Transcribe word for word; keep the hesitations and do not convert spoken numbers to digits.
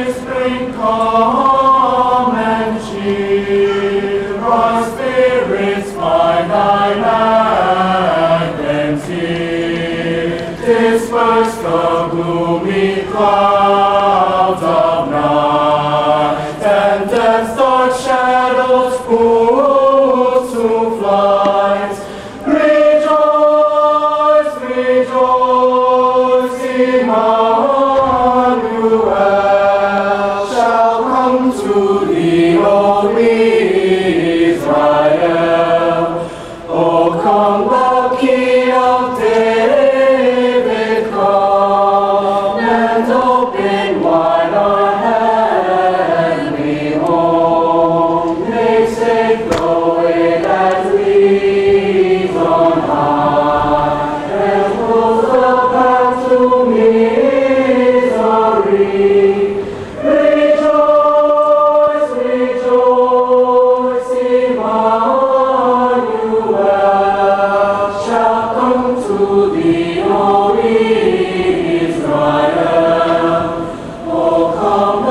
prins prin comen și răspiriți mai n-ai neatenții. Dispărscă glumii cauza of night, and as dark shadows fall to flight, rejoice, rejoice, Emmanuel shall come to thee, O Israel. O come, thou King of David. O Israel, O come.